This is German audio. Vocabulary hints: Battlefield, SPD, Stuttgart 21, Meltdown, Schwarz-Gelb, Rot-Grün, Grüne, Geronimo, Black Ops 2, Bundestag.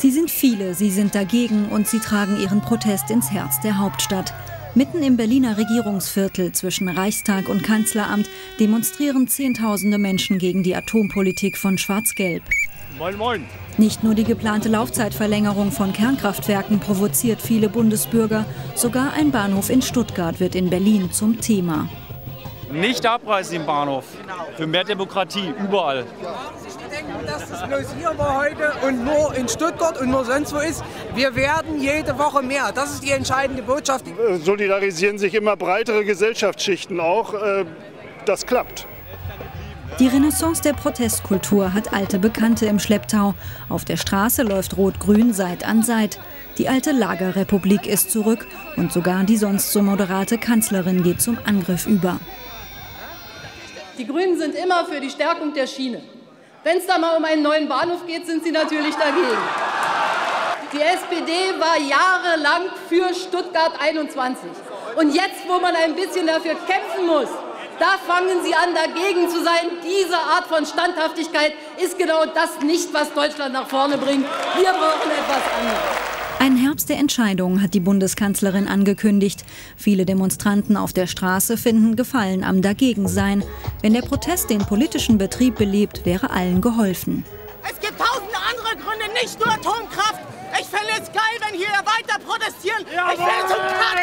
Sie sind viele, sie sind dagegen und sie tragen ihren Protest ins Herz der Hauptstadt. Mitten im Berliner Regierungsviertel zwischen Reichstag und Kanzleramt demonstrieren Zehntausende Menschen gegen die Atompolitik von Schwarz-Gelb. Moin, moin. Nicht nur die geplante Laufzeitverlängerung von Kernkraftwerken provoziert viele Bundesbürger, sogar ein Bahnhof in Stuttgart wird in Berlin zum Thema. Nicht abreißen im Bahnhof, für mehr Demokratie, überall. Dass es bloß hier war heute und nur in Stuttgart und nur sonst wo ist. Wir werden jede Woche mehr. Das ist die entscheidende Botschaft. Solidarisieren sich immer breitere Gesellschaftsschichten auch. Das klappt. Die Renaissance der Protestkultur hat alte Bekannte im Schlepptau. Auf der Straße läuft Rot-Grün Seit an Seit. Die alte Lagerrepublik ist zurück und sogar die sonst so moderate Kanzlerin geht zum Angriff über. Die Grünen sind immer für die Stärkung der Schiene. Wenn es da mal um einen neuen Bahnhof geht, sind sie natürlich dagegen. Die SPD war jahrelang für Stuttgart 21. Und jetzt, wo man ein bisschen dafür kämpfen muss, da fangen sie an, dagegen zu sein. Diese Art von Standhaftigkeit ist genau das nicht, was Deutschland nach vorne bringt. Wir brauchen etwas anderes. Ein Herbst der Entscheidungen hat die Bundeskanzlerin angekündigt. Viele Demonstranten auf der Straße finden Gefallen am Dagegensein. Wenn der Protest den politischen Betrieb belebt, wäre allen geholfen. Es gibt tausende andere Gründe, nicht nur Atomkraft. Ich fände es geil, wenn hier weiter protestieren. Ich will zum Tag.